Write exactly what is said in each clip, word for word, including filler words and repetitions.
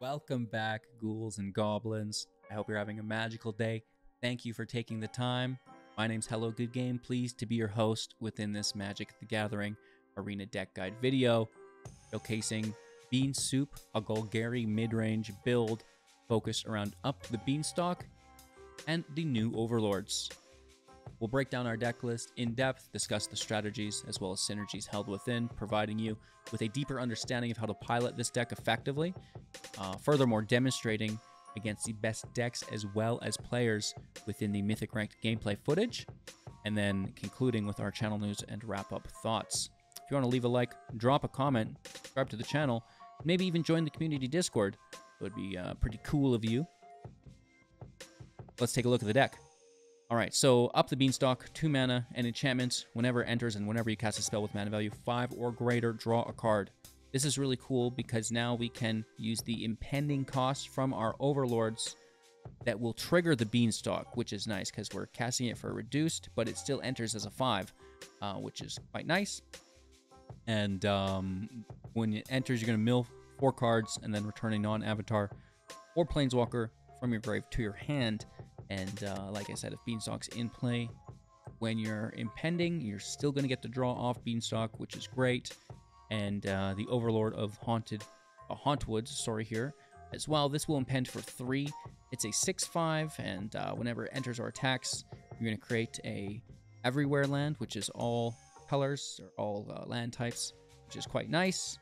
Welcome back, ghouls and goblins. I hope you're having a magical day. Thank you for taking the time. My name's Hello Good Game, pleased to be your host within this Magic the Gathering Arena Deck Guide video, showcasing Bean Soup, a Golgari mid-range build focused around Up the Beanstalk and the new Overlords. We'll break down our deck list in depth, discuss the strategies as well as synergies held within, providing you with a deeper understanding of how to pilot this deck effectively. Uh, furthermore, demonstrating against the best decks as well as players within the Mythic ranked gameplay footage, and then concluding with our channel news and wrap-up thoughts. If you want to leave a like, drop a comment, subscribe to the channel, maybe even join the community Discord. It would be uh, pretty cool of you. Let's take a look at the deck. Alright, so Up the Beanstalk, two mana, and enchantments. Whenever it enters and whenever you cast a spell with mana value five or greater, draw a card. This is really cool because now we can use the impending cost from our overlords that will trigger the Beanstalk, which is nice because we're casting it for reduced, but it still enters as a five, uh, which is quite nice. And um, when it enters, you're going to mill four cards and then return a non-avatar or planeswalker from your grave to your hand. And uh, like I said, if Beanstalk's in play, when you're impending, you're still going to get to draw off Beanstalk, which is great. And uh, the Overlord of Haunted, uh, Hauntwoods, sorry, here as well. This will impend for three. It's a six five, and uh, whenever it enters or attacks, you're going to create a everywhere land, which is all colors, or all uh, land types, which is quite nice.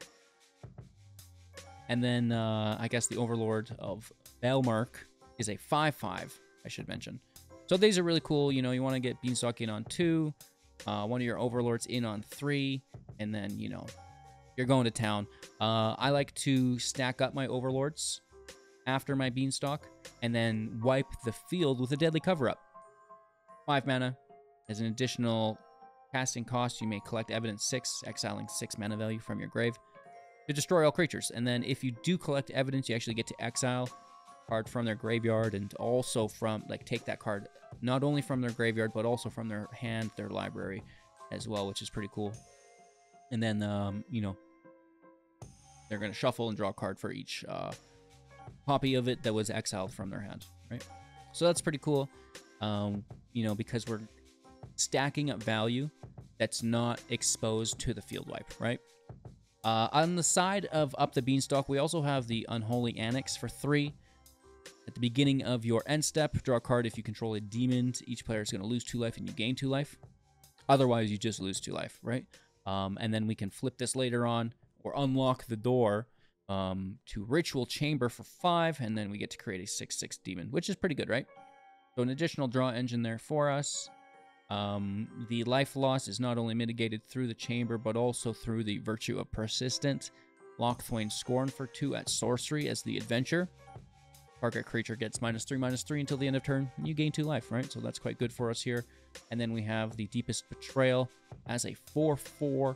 And then uh, I guess the Overlord of Balemurk is a five five. I should mention. So these are really cool. You know, you want to get Beanstalk in on two, uh, one of your overlords in on three, and then, you know, you're going to town. Uh, I like to stack up my overlords after my Beanstalk and then wipe the field with a deadly cover-up. Five mana. As an additional casting cost, you may collect evidence six, exiling six mana value from your grave to destroy all creatures. And then if you do collect evidence, you actually get to exile card from their graveyard, and also from, like, take that card not only from their graveyard but also from their hand, their library as well, which is pretty cool. And then um you know, they're going to shuffle and draw a card for each uh copy of it that was exiled from their hand, right? So that's pretty cool. Um you know, because we're stacking up value that's not exposed to the field wipe, right? Uh on the side of Up the Beanstalk, we also have the Unholy Annex for three. At the beginning of your end step, draw a card. If you control a demon, each player is going to lose two life and you gain two life. Otherwise, you just lose two life, right? Um, and then we can flip this later on or unlock the door um, to Ritual Chamber for five, and then we get to create a six six demon, which is pretty good, right? So an additional draw engine there for us. Um, the life loss is not only mitigated through the chamber, but also through the Virtue of Persistence. Lochthwaine's Scorn for two at sorcery as the adventure. Target creature gets minus three, minus three until the end of turn, and you gain two life, right? So that's quite good for us here. And then we have the Deepest Betrayal as a four four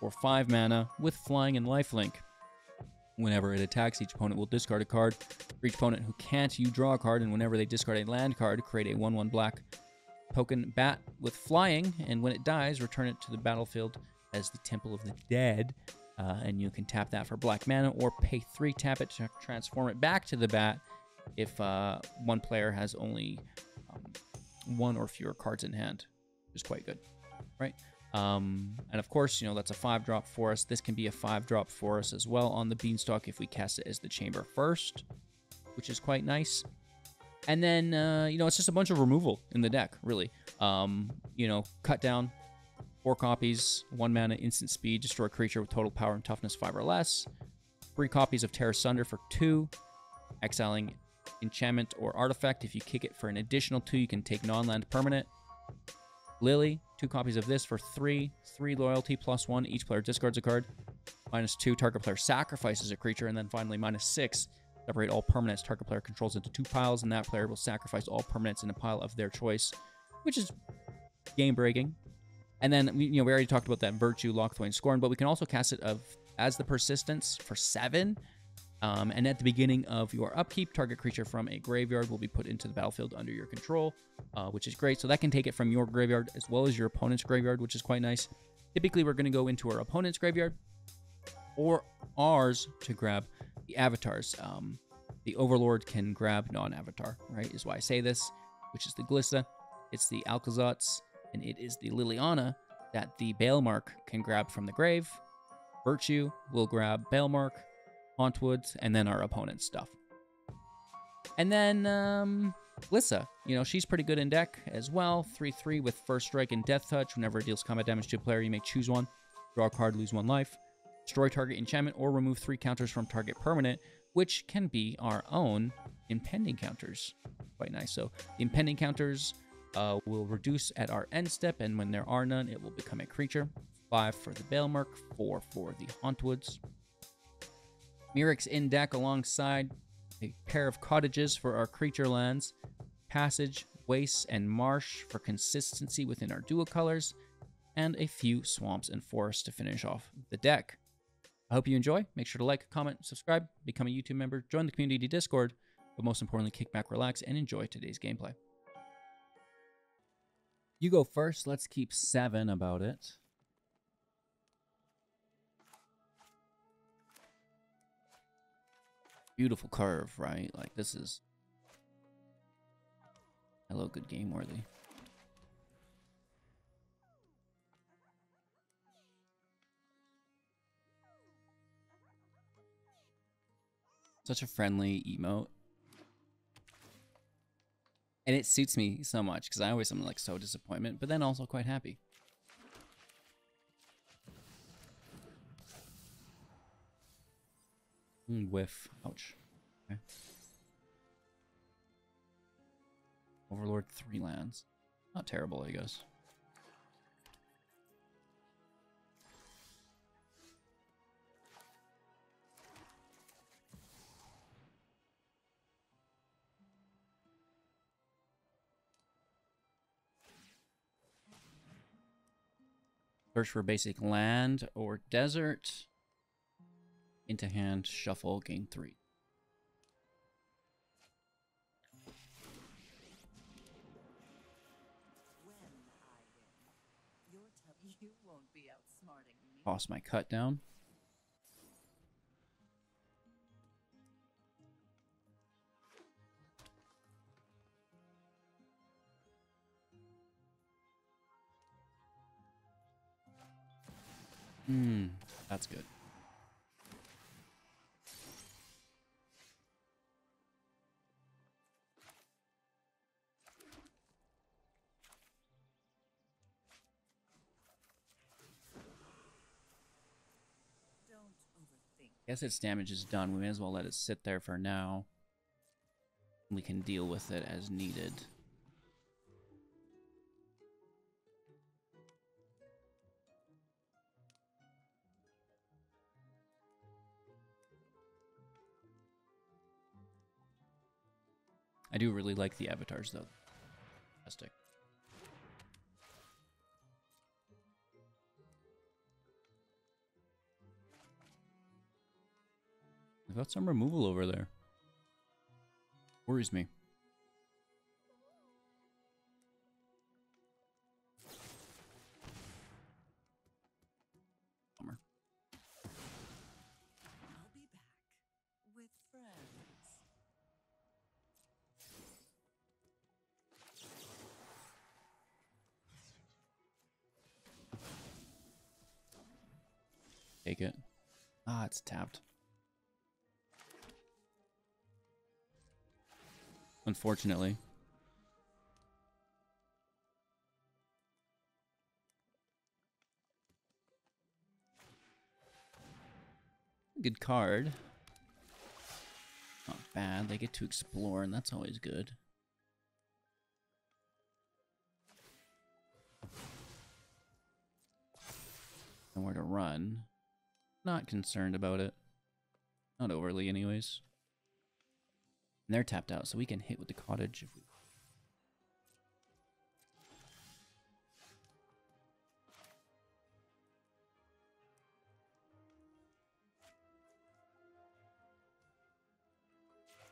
or five mana with flying and lifelink. Whenever it attacks, each opponent will discard a card. For each opponent who can't, you draw a card, and whenever they discard a land card, create a one one black token bat with flying, and when it dies, return it to the battlefield as the Temple of the Dead, uh, and you can tap that for black mana or pay three, tap it to transform it back to the bat, if uh, one player has only um, one or fewer cards in hand, which is quite good, right? Um, and of course, you know, that's a five drop for us. This can be a five drop for us as well on the Beanstalk if we cast it as the chamber first, which is quite nice. And then, uh, you know, it's just a bunch of removal in the deck, really. Um, you know, cut down, four copies, one mana, instant speed, destroy a creature with total power and toughness five or less. Three copies of Tear Asunder for two, exiling enchantment or artifact. If you kick it for an additional two, you can take non-land permanent. Lily, two copies of this for three, three loyalty plus one. Each player discards a card. Minus two, target player sacrifices a creature, and then finally minus six, separate all permanents target player controls into two piles, and that player will sacrifice all permanents in a pile of their choice, which is game breaking. And then, you know, we already talked about that Virtue, Lochthwaine's Scorn, but we can also cast it of as the persistence for seven. Um, and at the beginning of your upkeep, target creature from a graveyard will be put into the battlefield under your control, uh, which is great. So that can take it from your graveyard as well as your opponent's graveyard, which is quite nice. Typically, we're going to go into our opponent's graveyard or ours to grab the avatars. Um, the Overlord can grab non-avatar, right, is why I say this, which is the Glissa, it's the Aclazotz, and it is the Liliana that the Balemurk can grab from the grave. Virtue will grab Balemurk, Hauntwoods, and then our opponent's stuff. And then um, Glissa, you know, she's pretty good in deck as well. three three with First Strike and Death Touch. Whenever it deals combat damage to a player, you may choose one. Draw a card, lose one life. Destroy target enchantment or remove three counters from target permanent, which can be our own Impending counters. Quite nice. So the Impending counters uh, will reduce at our end step, and when there are none, it will become a creature. five for the Balemurk, four for the Hauntwoods. Mirrex in deck alongside a pair of Cottages for our creature lands, Passage, Wastes, and Marsh for consistency within our dual colors, and a few Swamps and Forests to finish off the deck. I hope you enjoy. Make sure to like, comment, subscribe, become a YouTube member, join the community Discord, but most importantly, kick back, relax, and enjoy today's gameplay. You go first. Let's keep seven about it. Beautiful curve, right? Like, this is Hello Good Game worthy. Such a friendly emote. And it suits me so much, because I always am like so disappointed, but then also quite happy. Mm, whiff. Ouch. Okay. Overlord, three lands. Not terrible, I guess. Search for basic land or desert. Into hand, shuffle, gain three. Toss my Cut Down. Hmm, that's good. Guess its damage is done. We may as well let it sit there for now. We can deal with it as needed. I do really like the avatars, though. Fantastic. I've got some removal over there. Worries me. Bummer. I'll be back with friends. Take it. Ah, it's tapped. Unfortunately. Good card. Not bad. They get to explore, and that's always good. Nowhere to run. Not concerned about it. Not overly, anyways. And they're tapped out, so we can hit with the Cottage if we...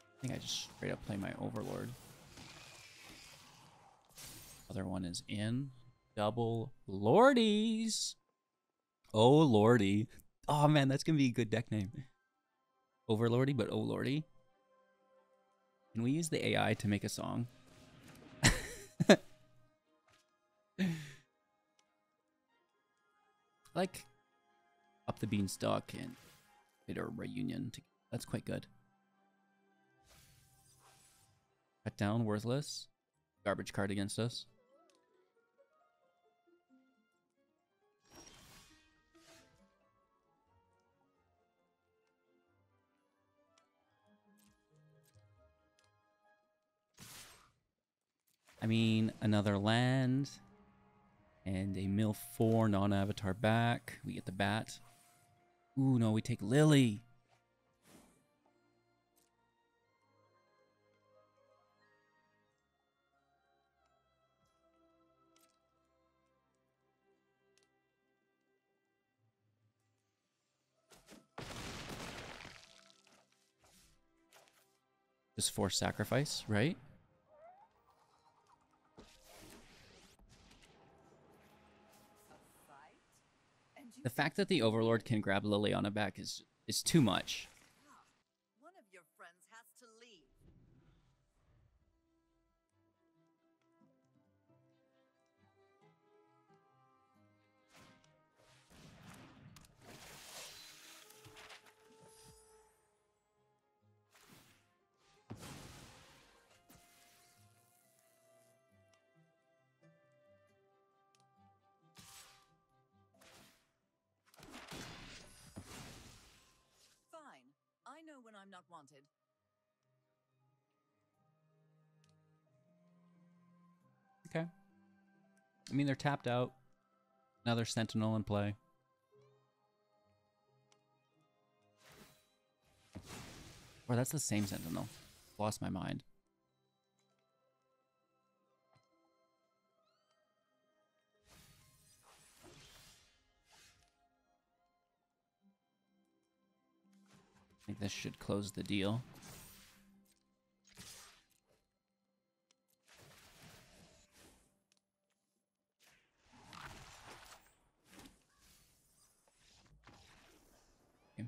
I think I just straight up play my Overlord. Other one is in. Double Lordies! Oh, Lordy. Oh, man, that's going to be a good deck name. overlordy, but oh lordy. Can we use the A I to make a song? Like Up the Beanstalk and Bitter Reunion. That's quite good. Cut Down, worthless. Garbage card against us. I mean, another land and a mill four non-avatar back. We get the bat. Ooh, no, we take Lily. Just force sacrifice, right? The fact that the Overlord can grab Liliana back is is too much. One of your friends has to leave. When I'm not wanted. Okay. I mean, they're tapped out. Another Sentinel in play. Or that's the same Sentinel. Lost my mind. I think this should close the deal. Okay.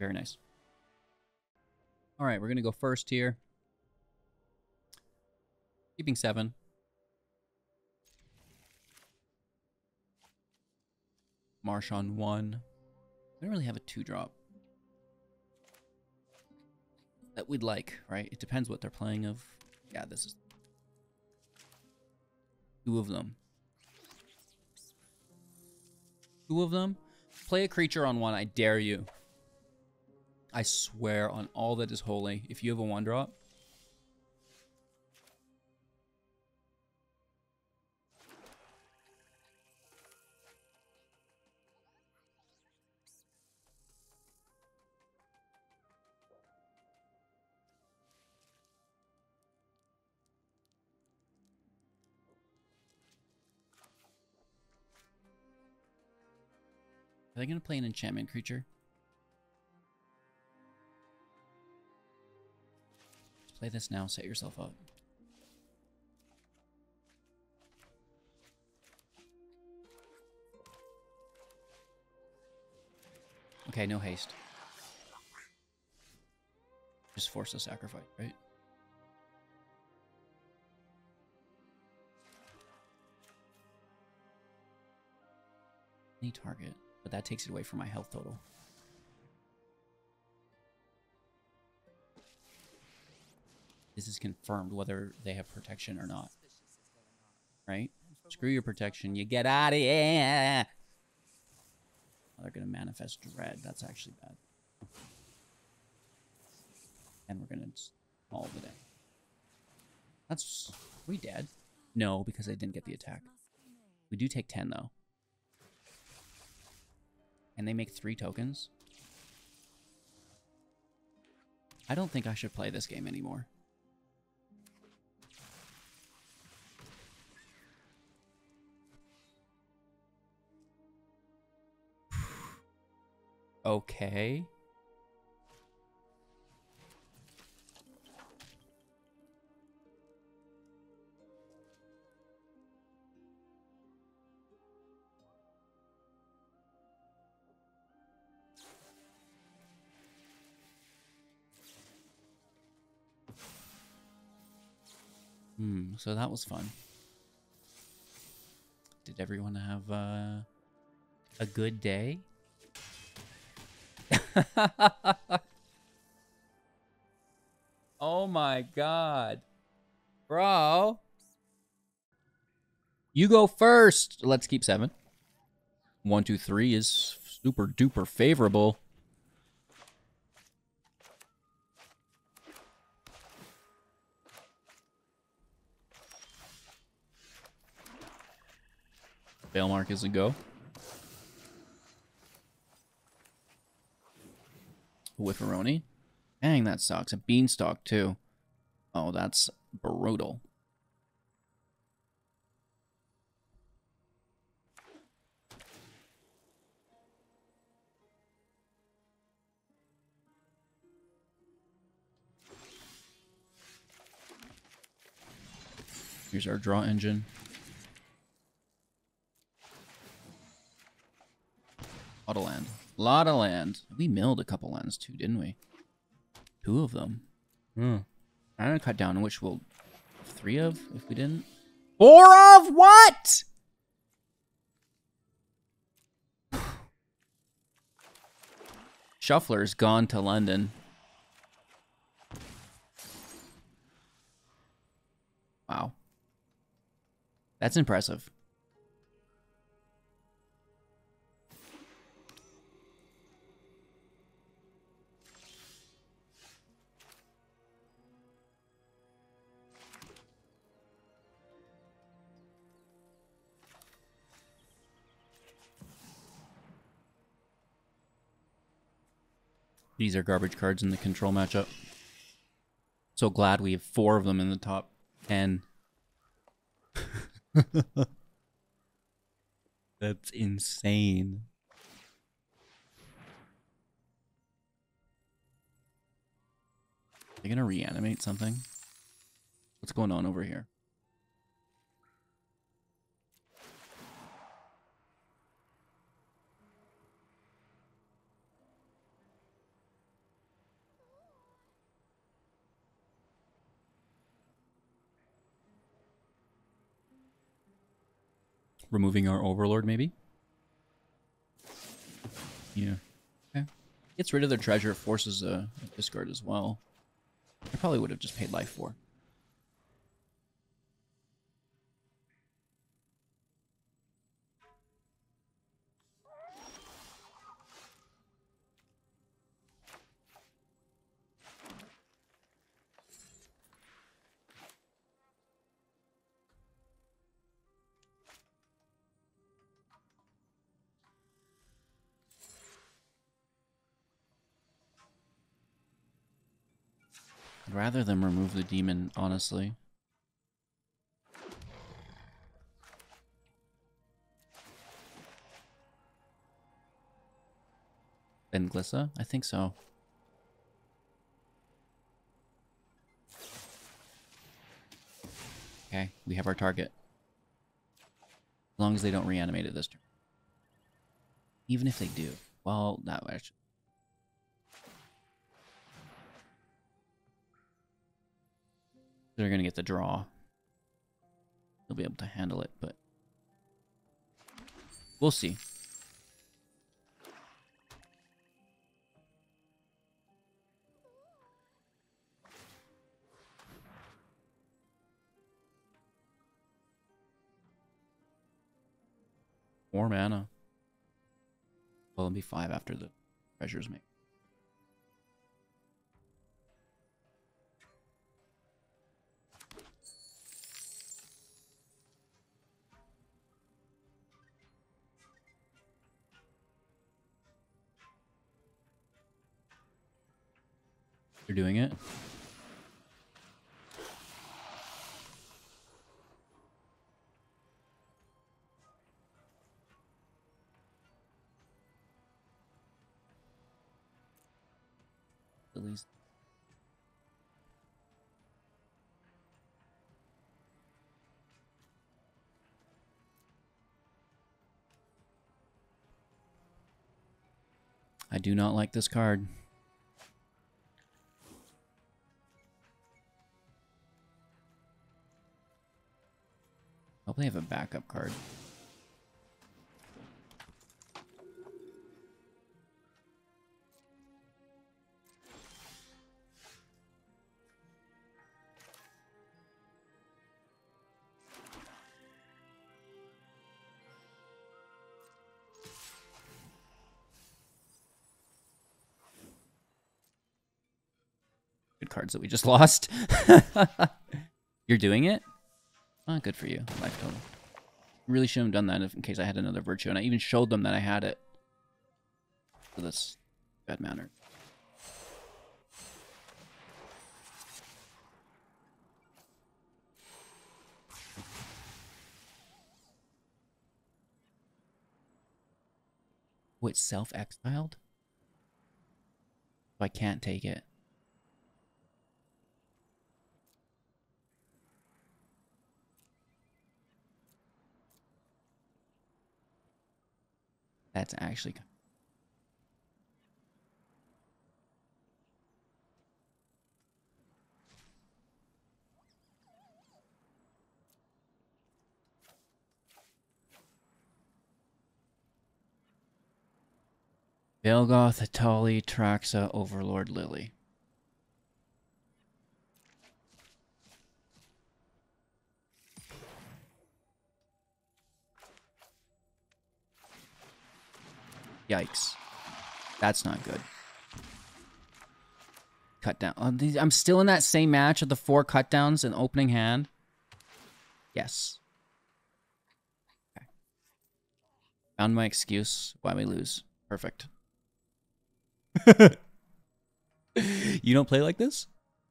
Very nice. All right, we're going to go first here. Keeping seven. Marsh on one. I don't really have a two drop that we'd like, right? It depends what they're playing of. Yeah, this is two of them. Two of them? Play a creature on one, I dare you. I swear on all that is holy. If you have a one drop, are they going to play an enchantment creature? Let's play this now. Set yourself up. Okay, no haste. Just force a sacrifice, right? Any target. But that takes it away from my health total. This is confirmed whether they have protection or not. Right? Screw your protection. You get out of here! Oh, they're going to manifest dread. That's actually bad. And we're going to all of it in. That's... Are we dead? No, because I didn't get the attack. We do take ten, though. And they make three tokens. I don't think I should play this game anymore. Okay. Hmm, so that was fun. Did everyone have uh, a good day? Oh my god. Bro. You go first. Let's keep seven. One, two, three is super duper favorable. Balemurk is a go. Whifferoni. Dang, that sucks. A beanstalk, too. Oh, that's brutal. Here's our draw engine. A lot of land. A lot of land. We milled a couple lands too, didn't we? Two of them. Hmm. I'm gonna cut down, which we'll three of if we didn't. Four of what? Shuffler's gone to London. Wow. That's impressive. These are garbage cards in the control matchup. So glad we have four of them in the top ten. That's insane. Are they gonna reanimate something? What's going on over here? Removing our Overlord, maybe? Yeah. Okay. Gets rid of their treasure, forces a, a discard as well. I probably would have just paid life for. Rather than remove the demon, honestly. Ben Glissa? I think so. Okay, we have our target. As long as they don't reanimate it this turn. Even if they do. Well, that actually. They're going to get the draw. They'll be able to handle it, but we'll see. More mana. Well, it'll be five after the treasure's made. You're doing it. At least. I do not like this card. Probably have a backup card. Cards that we just lost. You're doing it? Oh, good for you. Life total. Really shouldn't have done that if, in case I had another virtue, and I even showed them that I had it. So that's bad manner. Oh, it's self-exiled? So I can't take it. That's actually... Vilgoth, Atali, Traxa, Overlord, Lily. Yikes. That's not good. Cut down. Oh, these, I'm still in that same match of the four cut downs in opening hand. Yes. Okay. Found my excuse why we lose. Perfect. You don't play like this?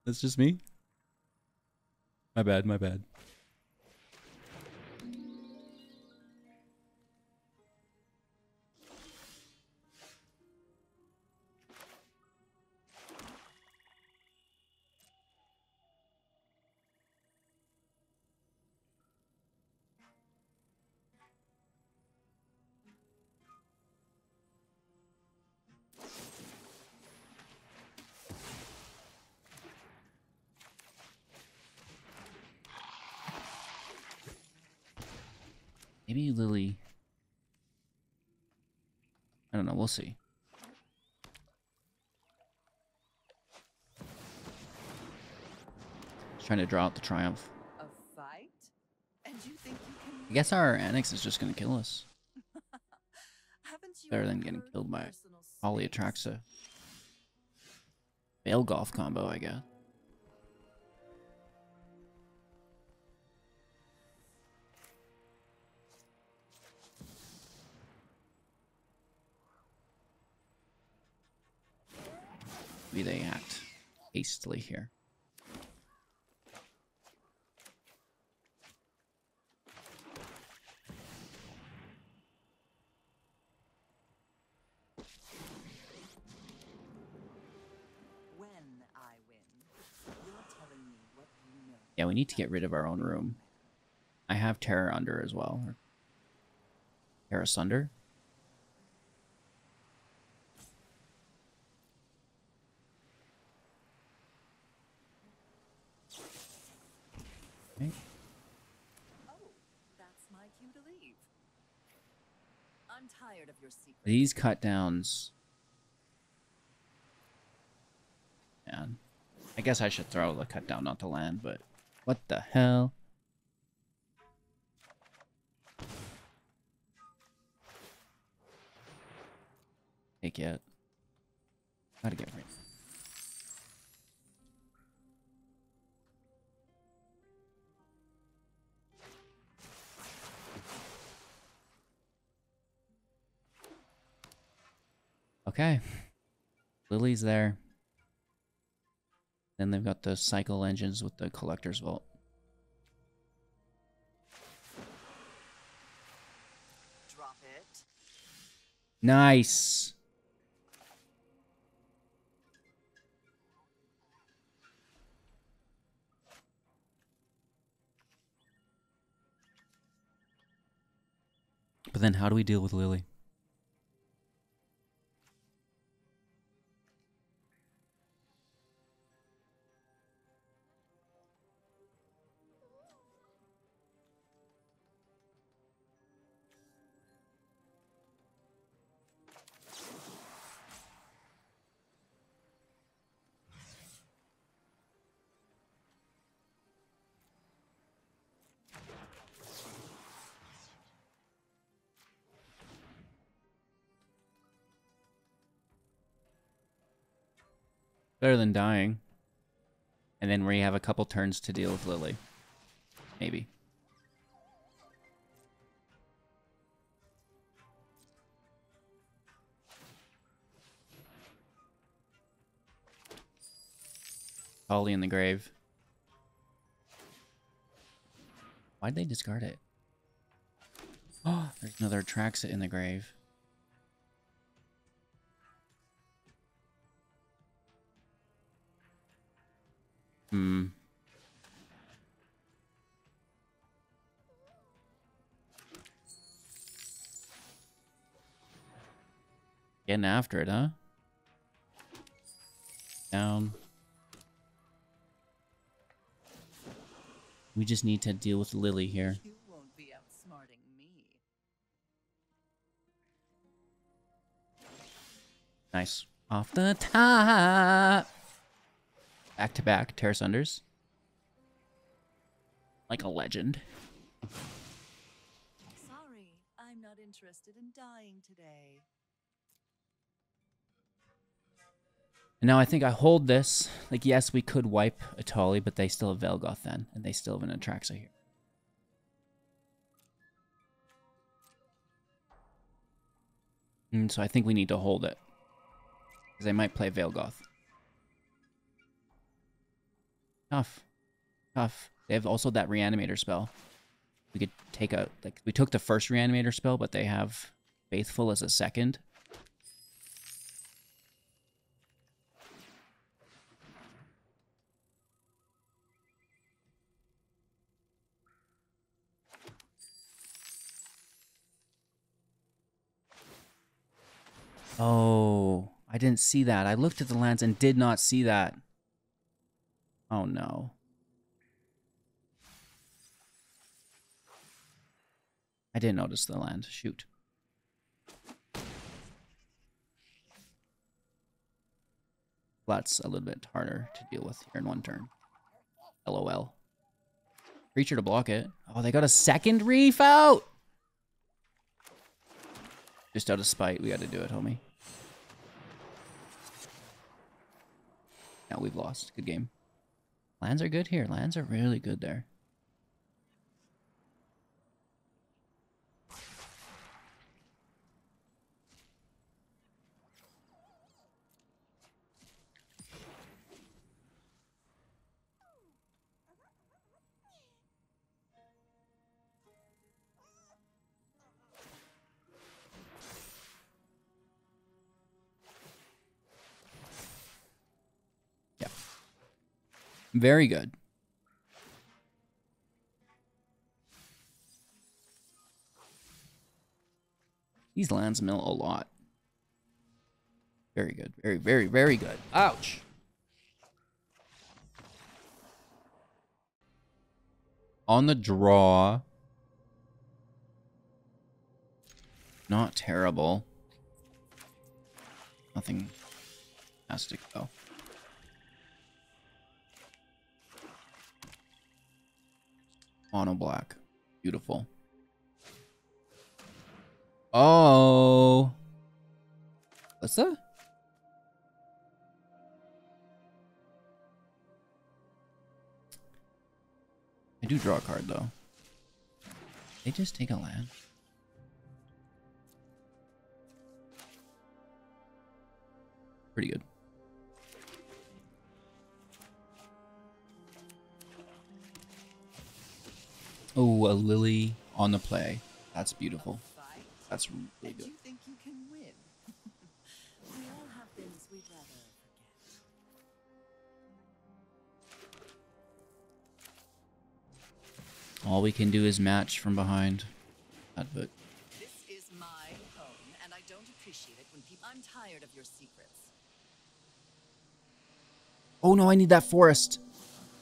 That's just me? My bad, my bad. Maybe Lily. I don't know. We'll see. Just trying to draw out the triumph. A fight? And you think you can... I guess our annex is just going to kill us. Better than getting killed by Holly Atraxa. Veil golf combo, I guess. Maybe they act hastily here. When I win, you're telling me what you know. Yeah, we need to get rid of our own room. I have Tear Under as well. Or Tear Asunder. These cut downs. Man. I guess I should throw the cut down, not the land, but what the hell? Take it. Gotta get rid of it. Okay, Lily's there. Then they've got the cycle engines with the Collector's Vault. Drop it. Nice. But then how do we deal with Lily? Better than dying. And then we have a couple turns to deal with Lily. Maybe. Holly in the grave. Why'd they discard it? Oh, there's another Atraxa in the grave. Hmm. Getting after it, huh? Down. We just need to deal with Lily here. You won't be outsmarting me. Nice. Off the top! Back to back, Tear Asunders. Like a legend. Sorry, I'm not interested in dying today. Now I think I hold this. Like, yes, we could wipe Atali, but they still have Velgoth then, and they still have an Atraxa here. And so I think we need to hold it, because they might play Velgoth. Tough. Tough. They have also that Reanimator spell. We could take a... like, we took the first Reanimator spell, but they have Faithful as a second. Oh, I didn't see that. I looked at the lands and did not see that. Oh no. I didn't notice the land. Shoot. That's a little bit harder to deal with here in one turn. LOL. Creature to block it. Oh, they got a second reef out! Just out of spite, we gotta do it, homie. Now we've lost. Good game. Lands are good here. Lands are really good there. Very good. These lands mill a lot. Very good. Very, very, very good. Ouch! On the draw. Not terrible. Nothing fantastic, though. Mono black. Beautiful. Oh. What's that? I do draw a card though. They just take a land. Pretty good. Oh, a Lily on the play. That's beautiful. That's really good. All we can do is match from behind. Advert. This is my home, and I don't appreciate it when people. I'm tired of your secrets. Oh no, I need that forest.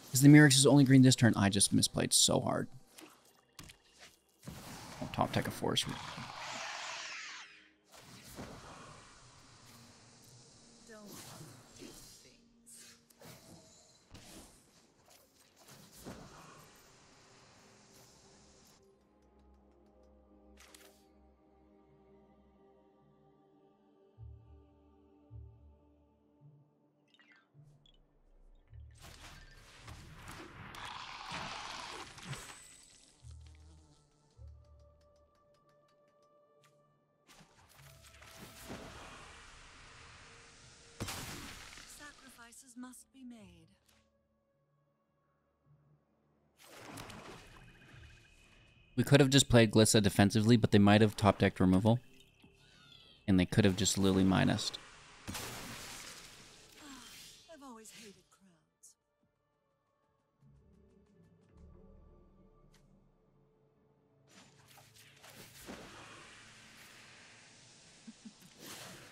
Because the Mirrex is only green this turn. I just misplayed so hard. Top tech a forest. Don't do things. must be made. We could have just played Glissa defensively, but they might have top decked removal. And they could have just Lily minused. I've always hated crowds.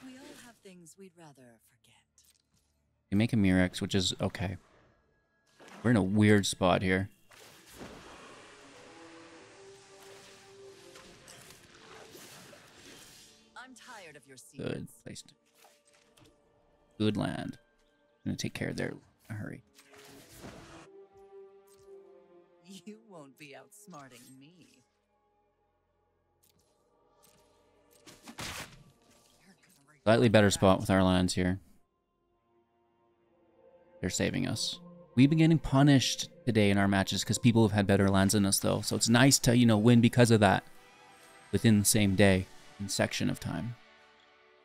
We all have things we'd rather forget. We make a Mirrex, which is okay. We're in a weird spot here. Good place to... Good land. I'm gonna take care of their... A hurry. You won't be outsmarting me. Slightly better spot with our lands here. They're saving us. We've been getting punished today in our matches because people have had better lands than us, though. So it's nice to, you know, win because of that. Within the same day. And section of time.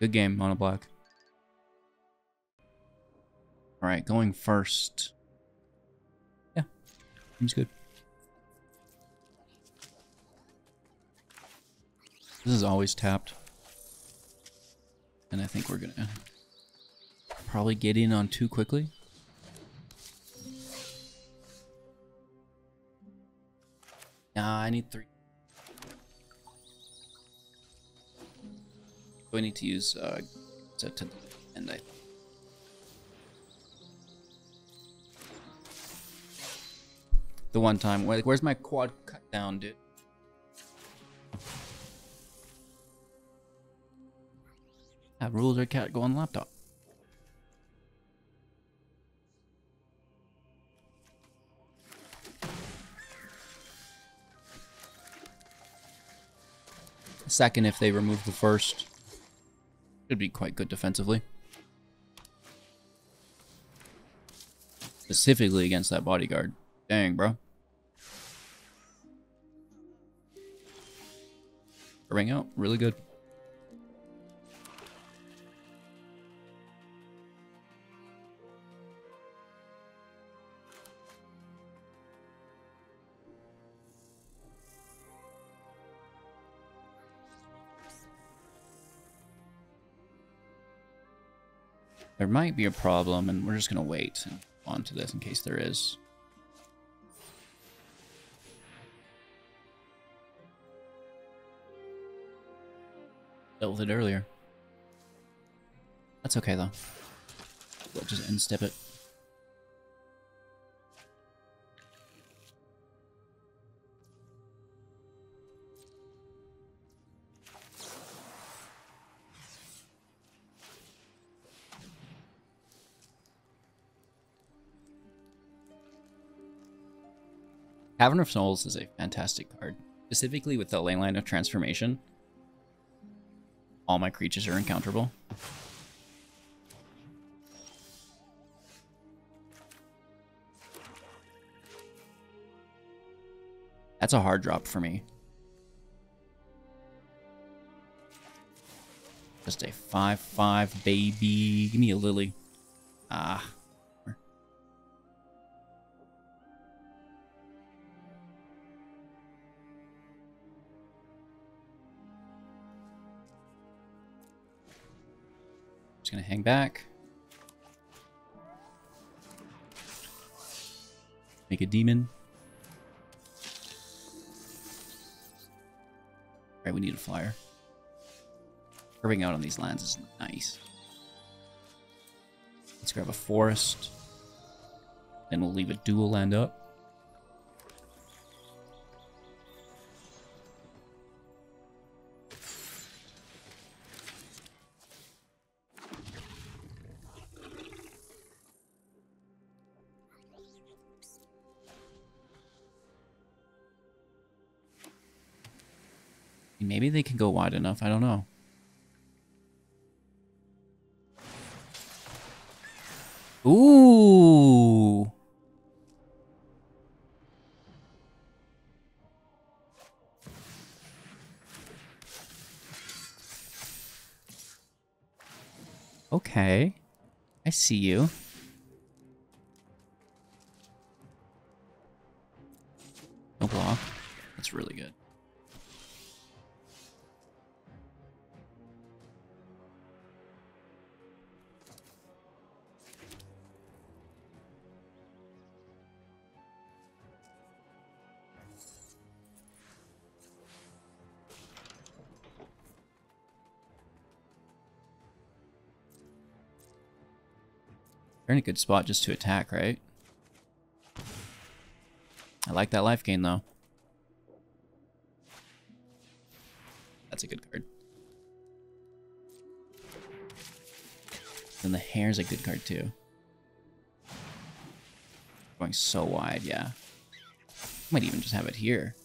Good game, mono black. Alright, going first. Yeah, seems good. This is always tapped. And I think we're gonna probably get in on two quickly. Nah, I need three. I need to use uh to, to end I the one time where, like, where's my quad cut down, dude? That rules are cat go on laptop. Second if they remove the first. Should be quite good defensively. Specifically against that bodyguard. Dang, bro. Ring out, really good. There might be a problem, and we're just going to wait and on to this in case there is. Dealt with it earlier. That's okay, though. We'll just end step it. Cavern of Souls is a fantastic card, specifically with the Leyline of Transformation. All my creatures are encounterable. That's a hard drop for me. Just a five five, baby. Give me a Lily. Ah. Just gonna hang back. Make a demon. Alright, we need a flyer. Curving out on these lands is nice. Let's grab a forest. Then we'll leave a dual land up. Maybe they can go wide enough, I don't know. Ooh! Okay. I see you. It's really good. They're in a good spot just to attack, right? I like that life gain, though. That's a good card. And the hair's a good card, too. Going so wide, yeah. Might even just have it here.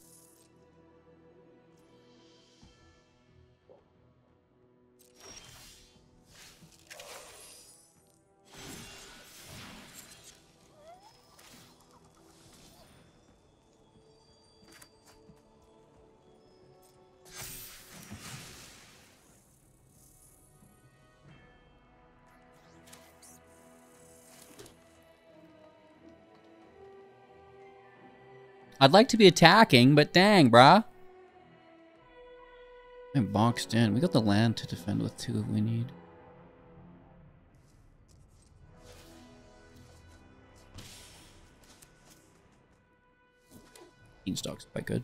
I'd like to be attacking, but dang, brah. I'm boxed in. We got the land to defend with two if we need. Beanstalk's quite good.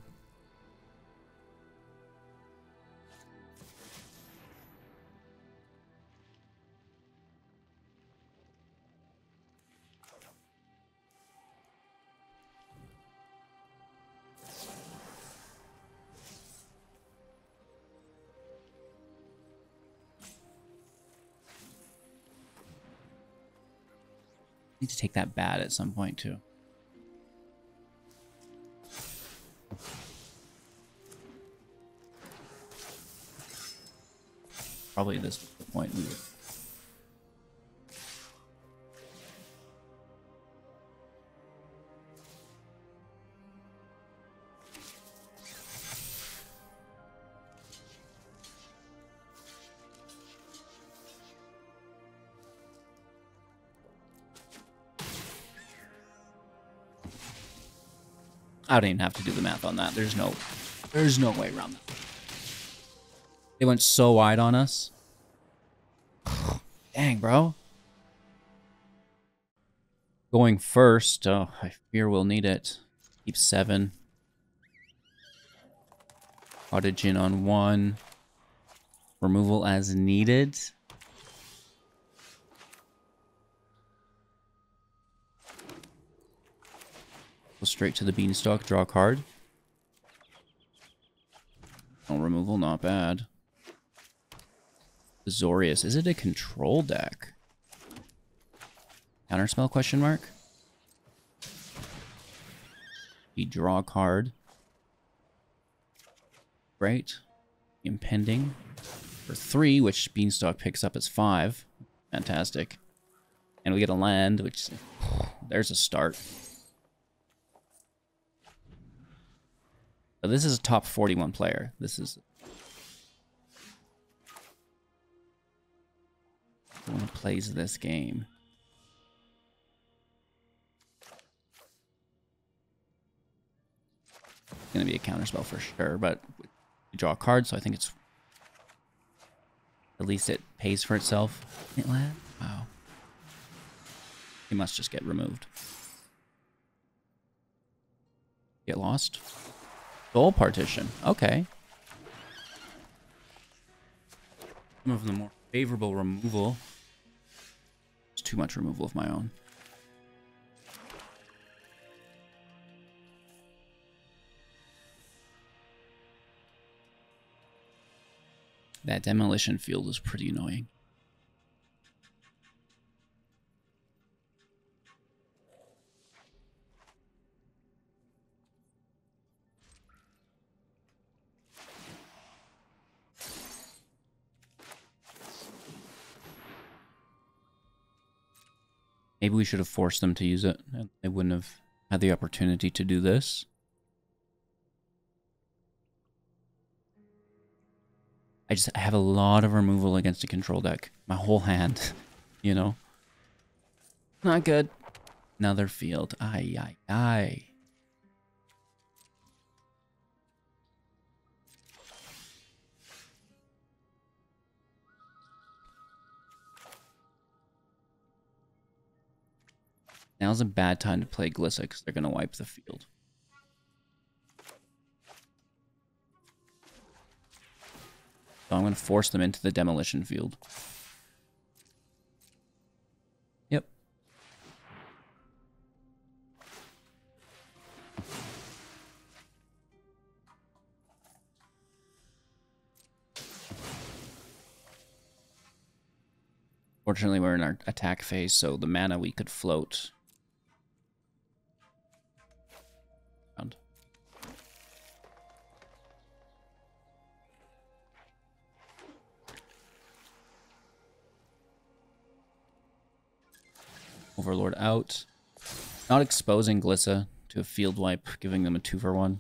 Need to take that bat at some point too. Probably at this point we would. I don't even have to do the math on that. There's no, there's no way around that. They went so wide on us. Dang, bro. Going first. Oh, I fear we'll need it. Keep seven. Autogen on one. Removal as needed. Straight to the beanstalk, draw a card. No removal, not bad. Azorius, is it a control deck? Counterspell question mark? You draw a card. Great. Impending. For three, which beanstalk picks up as five. Fantastic. And we get a land, which there's a start. So this is a top forty-one player. This is... Someone plays this game. It's going to be a counterspell for sure, but we draw a card, so I think it's... At least it pays for itself. It land? Wow. It must just get removed. Get lost. Soul Partition. Okay. Some of the more favorable removal. It's too much removal of my own. That Demolition Field is pretty annoying. Maybe we should have forced them to use it. They wouldn't have had the opportunity to do this. I just I have a lot of removal against a control deck. My whole hand, you know. Not good. Another field. Aye, aye, aye. Now's a bad time to play Glissa because they're going to wipe the field. So I'm going to force them into the Demolition Field. Yep. Fortunately, we're in our attack phase, so the mana we could float. Overlord out. Not exposing Glissa to a field wipe, giving them a two for one.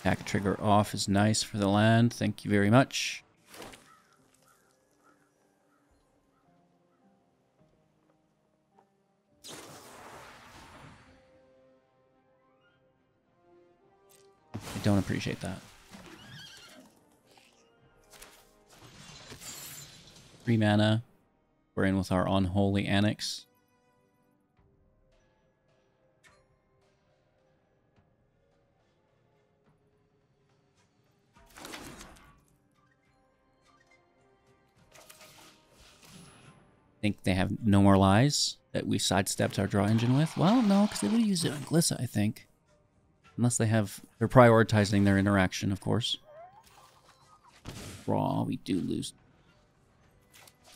Attack trigger off is nice for the land. Thank you very much. Don't appreciate that. Three mana. We're in with our Unholy Annex. I think they have no more lies that we sidestepped our draw engine with. Well, no, because they would have used it on Glissa, I think. Unless they have, they're prioritizing their interaction, of course. Raw, we do lose.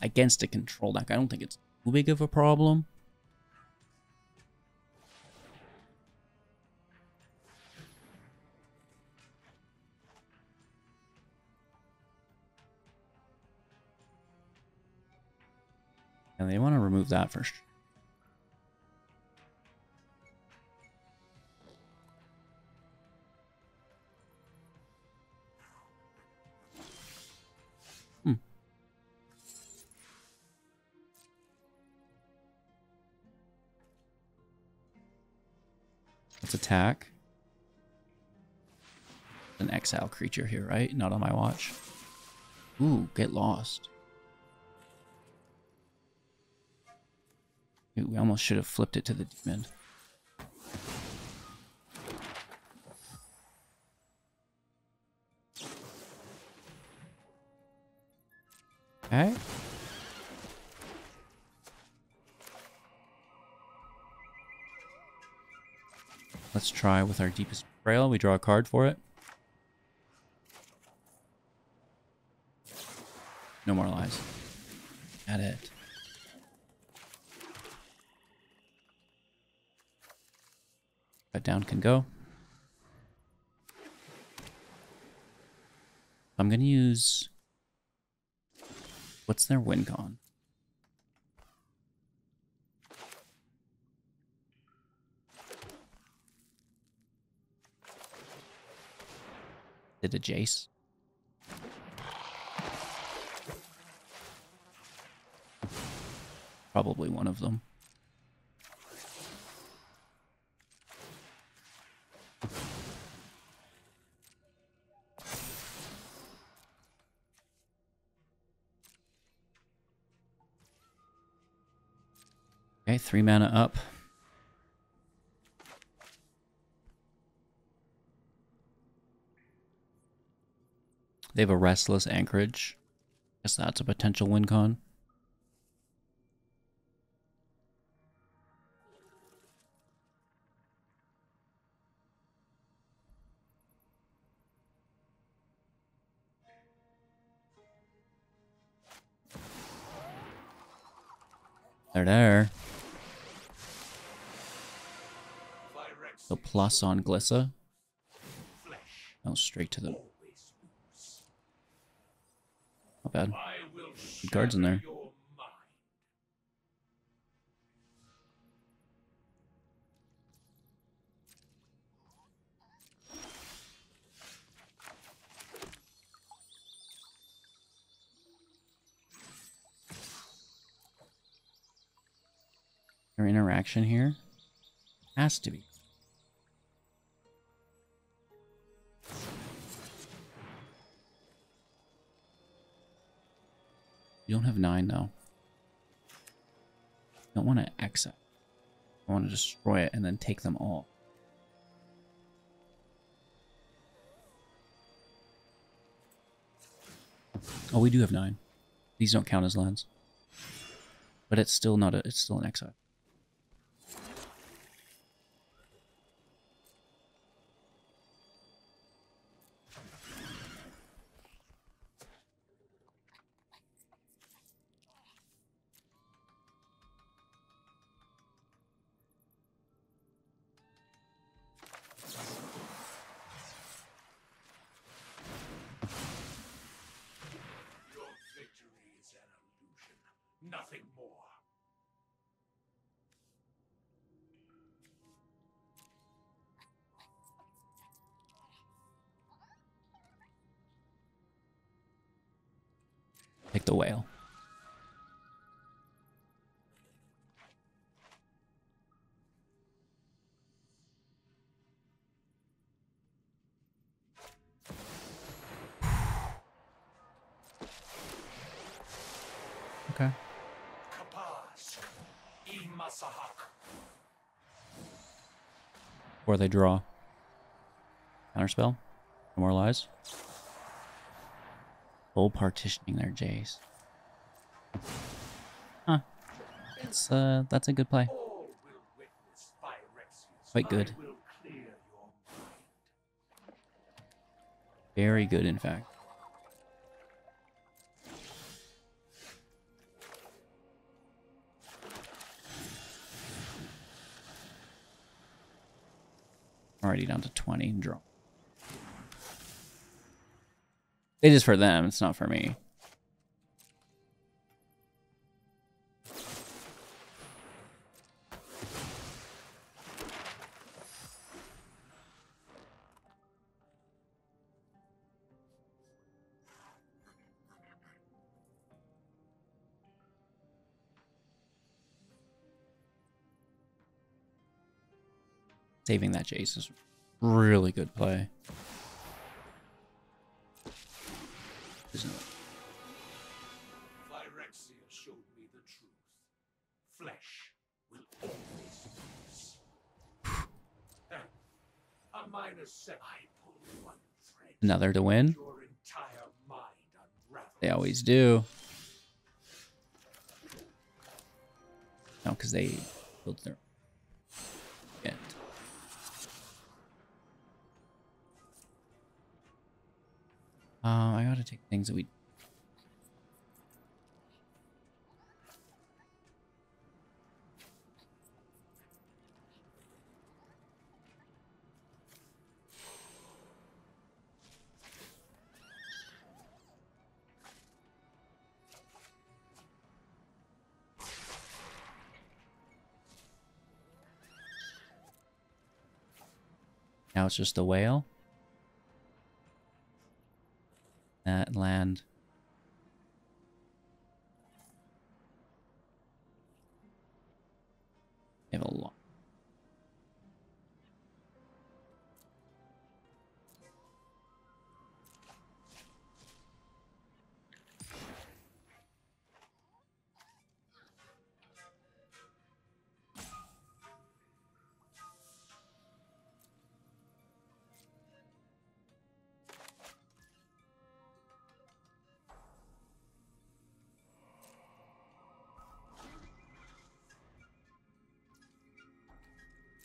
Against a control deck, I don't think it's too big of a problem. And they want to remove that first. Let's attack. An exile creature here, right? Not on my watch. Ooh, get lost. Dude, we almost should have flipped it to the demon. Okay. Let's try with our Deepest Betrayal. We draw a card for it. No more lies. At it. Cut Down can go. I'm going to use... What's their win con? Did a Jace. Probably one of them. Okay, three mana up. They have a Restless Anchorage. Guess that's a potential win con. They're there. So plus on Glissa. Oh, straight to the... Not bad. Good cards in there. Their interaction here has to be. You don't have nine, though. I don't want to exit. I want to destroy it and then take them all. Oh, we do have nine. These don't count as lands. But it's still not a, it's still an exile. The whale. Okay. Or they draw. Counterspell. No more lies. Soul partitioning their Jace. Huh. That's, uh, that's a good play. Quite good. Very good, in fact. Already down to twenty. Draw. It is for them, it's not for me. Saving that Jace is really good play. Isn't it? Rexia showed me the truth. Flesh will always lose. A minor set. I pulled one thread. Another to win. Your entire mind. They always do. No, because they built their. Yeah. Uh, I gotta take things that we... Now it's just the whale. That land. They have a lot.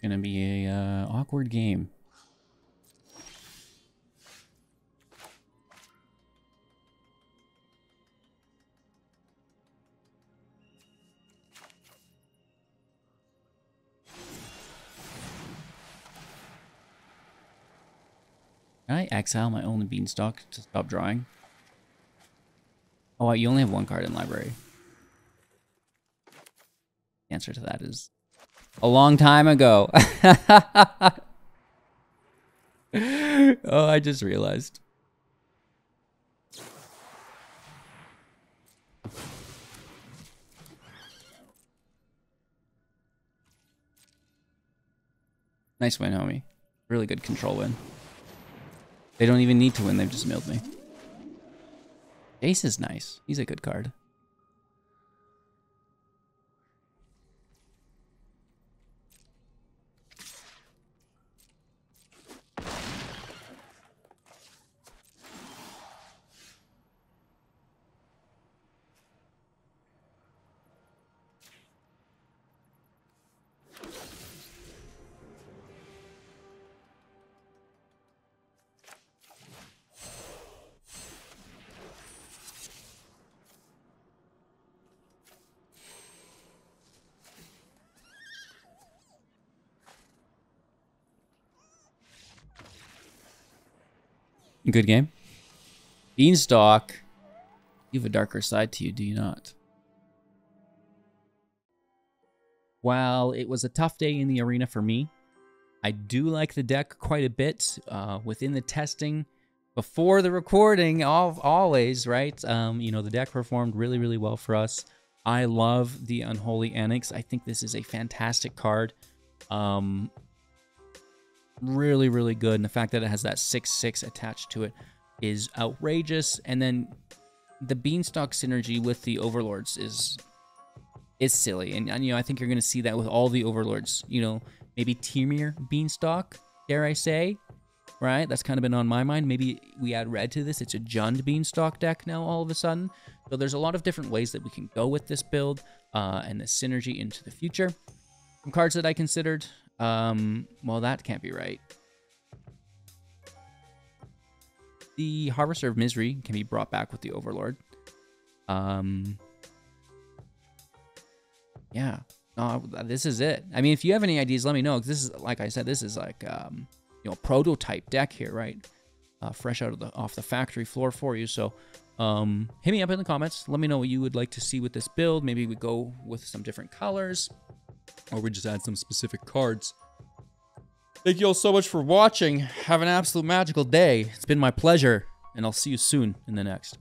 Gonna be a uh, awkward game. Can I exile my own beanstalk to stop drawing? Oh, wow, you only have one card in library. The answer to that is a long time ago. Oh, I just realized. Nice win, homie. Really good control win. They don't even need to win, they've just milled me. Jace is nice. He's a good card. Good game. Beanstalk. You have a darker side to you, do you not? While it was a tough day in the arena for me, I do like the deck quite a bit. Uh, within the testing, before the recording, all, always, right? Um, you know, the deck performed really, really well for us. I love the Unholy Annex. I think this is a fantastic card. Um, really, really good. And the fact that it has that six six attached to it is outrageous. And then the Beanstalk synergy with the Overlords is is silly. And, and you know, I think you're going to see that with all the Overlords. You know, maybe Tirmir Beanstalk, dare I say, right? That's kind of been on my mind. Maybe we add red to this. It's a Jund Beanstalk deck now all of a sudden. So there's a lot of different ways that we can go with this build uh, and the synergy into the future. Some cards that I considered, um, well, that can't be right. The Harvester of Misery can be brought back with the Overlord. Um, yeah, no, this is it. I mean, if you have any ideas, let me know. 'Cause this is, like I said, this is like um, you know, prototype deck here, right? Uh, fresh out of the off the factory floor for you. So um, hit me up in the comments. Let me know what you would like to see with this build. Maybe we go with some different colors, or we just add some specific cards. Thank you all so much for watching. Have an absolute magical day. It's been my pleasure, and I'll see you soon in the next.